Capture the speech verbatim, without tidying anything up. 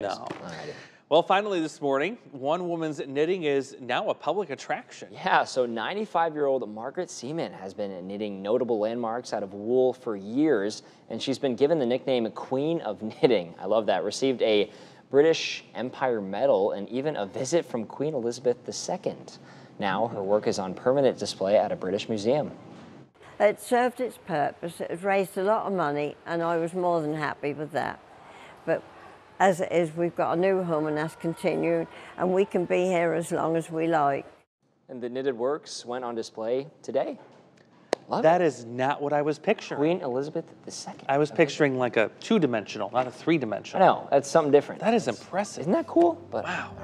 No. Well, finally this morning, one woman's knitting is now a public attraction. Yeah, so ninety-five-year-old Margaret Seaman has been knitting notable landmarks out of wool for years, and she's been given the nickname Queen of Knitting. I love that. Received a British Empire Medal and even a visit from Queen Elizabeth the Second. Now her work is on permanent display at a British museum. It served its purpose. It raised a lot of money, and I was more than happy with that. But as it is, we've got a new home, and that's continued, and we can be here as long as we like. And the knitted works went on display today. Love that it. Is not what I was picturing. Queen Elizabeth the Second. I was picturing like a two-dimensional, not a three-dimensional. No, that's something different. That is impressive. Isn't that cool? But wow.